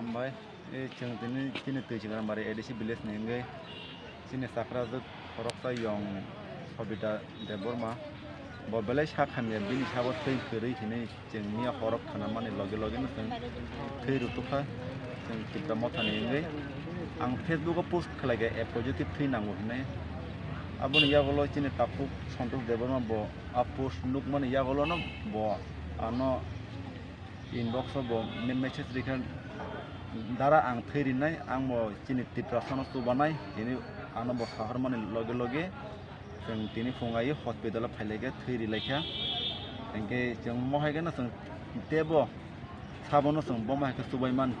ambai cheng tini tini tui cheng ambari edisi bilis nengge sini sakra zut koroksa yong hobita deborma bobele shak hamia bini shabot tui kiri hini cheng mia korok kanamani logi logi nuseng tui rutukha cheng kita mota nengge ang Facebook post kalage epojiti tui nangu hini abon yagolo chini tapu santuk deborma bo apus nukman yagolo no bo ano inbox bo message rekan dara ang thiri nai ang mo chini tiprasana subanai ini ano bo sahar mane loge loge teng tini fungai hospital phailega thiri lekha tengke jeng mo haigena sang debo sabono sang boma ke subaiman